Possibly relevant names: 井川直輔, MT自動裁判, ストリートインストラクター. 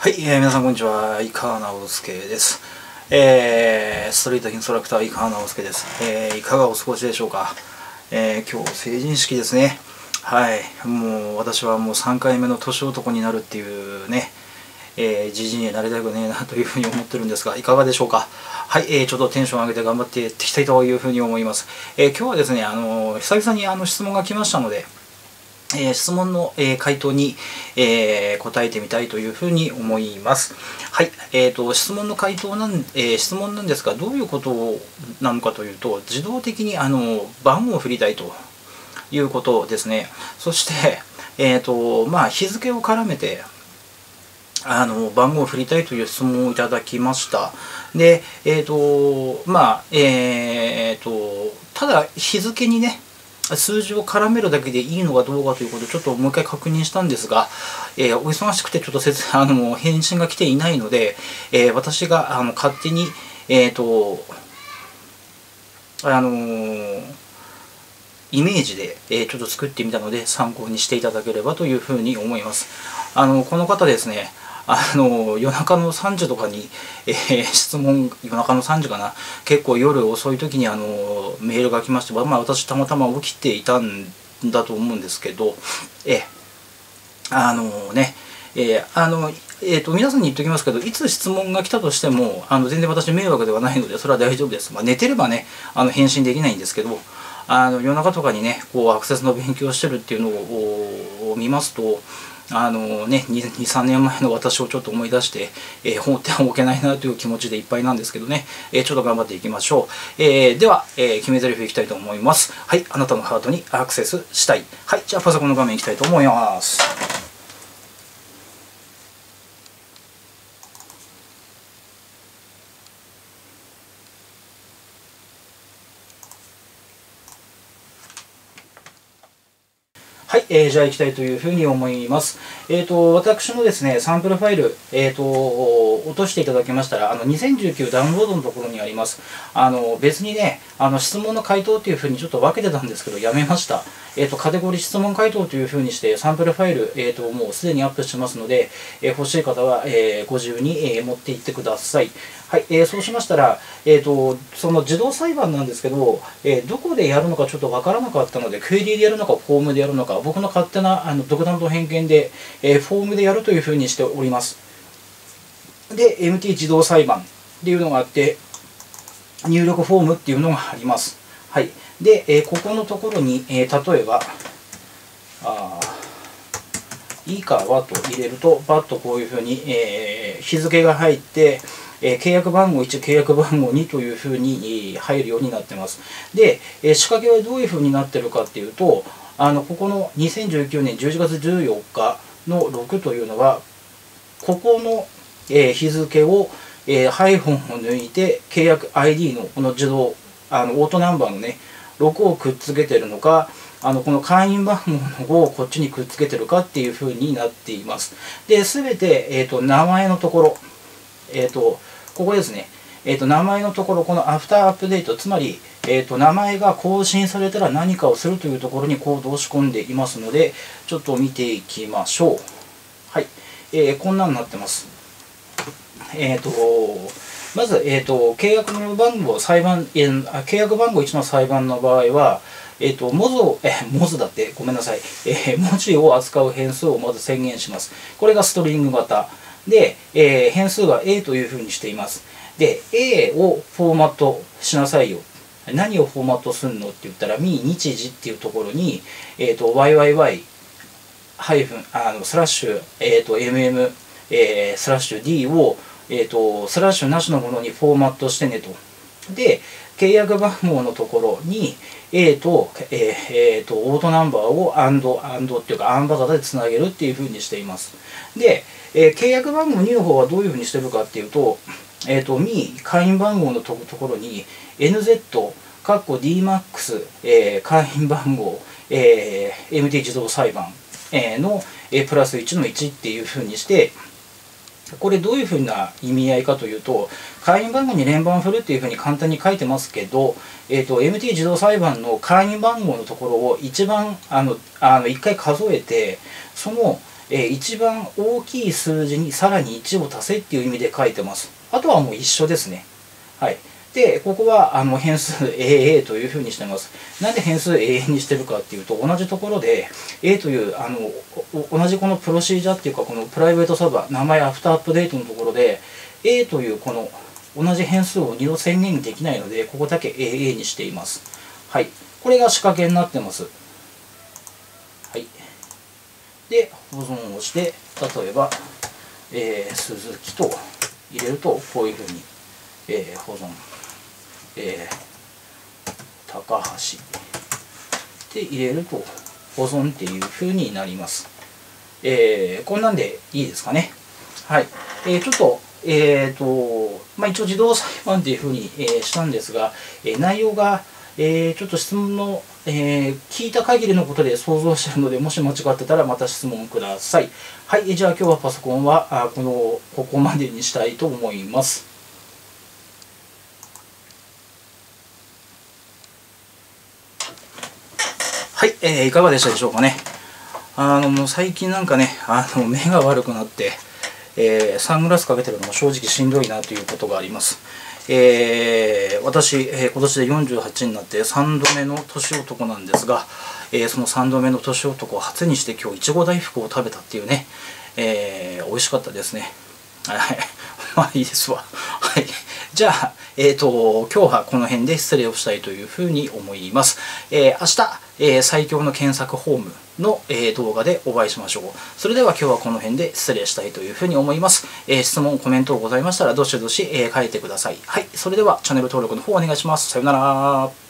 はい、皆さんこんにちは、井川直輔です。ストリートインストラクター井川直輔です。いかがお過ごしでしょうか。今日成人式ですね。はい、もう私はもう3回目の年男になるっていうね、じじいになりたくねえなというふうに思ってるんですが、いかがでしょうか。はい、ちょっとテンション上げて頑張ってやっていきたいというふうに思います。今日はですね、久々に質問が来ましたので、質問の回答に答えてみたいというふうに思います。はい、質問なんですが、どういうことなのかというと、自動的に番号を振りたいということですね。そして、日付を絡めて番号を振りたいという質問をいただきました。で、ただ日付にね、数字を絡めるだけでいいのかどうかということをちょっともう一回確認したんですが、お忙しくてちょっと返信が来ていないので、私が勝手に、イメージで、ちょっと作ってみたので参考にしていただければというふうに思います。この方ですね、夜中の3時とかに、質問、夜中の3時かな、結構夜遅い時にメールが来まして、私たまたま起きていたんだと思うんですけど、皆さんに言っておきますけど、いつ質問が来たとしても全然私迷惑ではないのでそれは大丈夫です。寝てればね返信できないんですけど、夜中とかにねこうアクセスの勉強してるっていうのを見ますと、2、3年前の私をちょっと思い出して、放ってはおけないなという気持ちでいっぱいなんですけどね、ちょっと頑張っていきましょう。では、決め台詞いきたいと思います。はい、あなたのハートにアクセスしたい。はい、じゃあパソコンの画面いきたいと思います。はい、じゃあ行きたいというふうに思います。私のですね、サンプルファイル、落としていただきましたら、2019ダウンロードのところにあります。別にね、質問の回答というふうにちょっと分けてたんですけど、やめました。カテゴリー質問回答というふうにして、サンプルファイル、もうすでにアップしてますので、欲しい方は、ご自由に、持っていってください。はい、そうしましたら、その自動裁判なんですけど、どこでやるのかちょっと分からなかったので、クエリでやるのか、フォームでやるのか、僕の勝手な独断と偏見で、フォームでやるというふうにしております。で、MT 自動裁判っていうのがあって、入力フォームっていうのがあります。はい、で、ここのところに、例えば、いいかはと入れると、バッとこういうふうに、日付が入って、契約番号1、契約番号2というふうに入るようになってます。で、仕掛けはどういうふうになってるかっていうと、ここの2019年11月14日の6というのは、ここの日付をハイフンを抜いて、契約 ID のこの自動、オートナンバーのね、6をくっつけてるのか、この会員番号の5をこっちにくっつけてるかっていうふうになっています。で、すべて、名前のところ、ここですね、名前のところ、このアフターアップデート、つまり、名前が更新されたら何かをするというところにコードを仕込んでいますので、ちょっと見ていきましょう。はい、こんなになってます。まず、契約番号1の裁判の場合は、文字を扱う変数をまず宣言します。これがストリング型。で、変数は A というふうにしています。で、A をフォーマットしなさいよ。何をフォーマットするのって言ったら、日時っていうところに、YYY スラッシュ、MM、スラッシュ D を、スラッシュなしのものにフォーマットしてねと。で、契約番号のところに A と、オートナンバーを&っていうか、アンバ型でつなげるっていうふうにしています。で、契約番号2の方はどういうふうにしてるかっていうと、会員番号のところに NZ、DMAX、会員番号、MT 自動裁判のプラス1の1っていうふうにして、これどういうふうな意味合いかというと、会員番号に連番を振るっていうふうに簡単に書いてますけど、MT 自動裁判の会員番号のところを一番1回数えて、その一番大きい数字にさらに1を足せっていう意味で書いてます。あとはもう一緒ですね。はい。で、ここは変数 AA というふうにしてます。なんで変数 AA にしてるかっていうと、同じところで A という同じこのプロシージャーっていうか、このプライベートサーバー、名前アフターアップデートのところで A というこの同じ変数を2度宣言できないので、ここだけ AA にしています。はい。これが仕掛けになってます。はい。で、保存をして、例えば、鈴木と入れると、こういうふうに、保存、高橋で入れると、保存っていうふうになります。こんなんでいいですかね。はい。ちょっと、一応自動裁判っていうふうに、したんですが、内容が、ちょっと質問の、聞いた限りのことで想像しているので、もし間違ってたらまた質問ください。はい、じゃあ今日はパソコンはここまでにしたいと思います。はい、いかがでしたでしょうかね。もう最近なんかね、目が悪くなって、サングラスかけてるのも正直しんどいなということがあります。私、今年で48になって3度目の年男なんですが、その3度目の年男を初にして今日いちご大福を食べたっていうね、美味しかったですね。はい、まあいいですわ。はい、じゃあ、今日はこの辺で失礼をしたいというふうに思います。明日、最強の検索フォームの動画でお会いしましょう。それでは今日はこの辺で失礼したいというふうに思います。質問、コメントございましたらどしどし書いてください。はい、それではチャンネル登録の方お願いします。さようなら。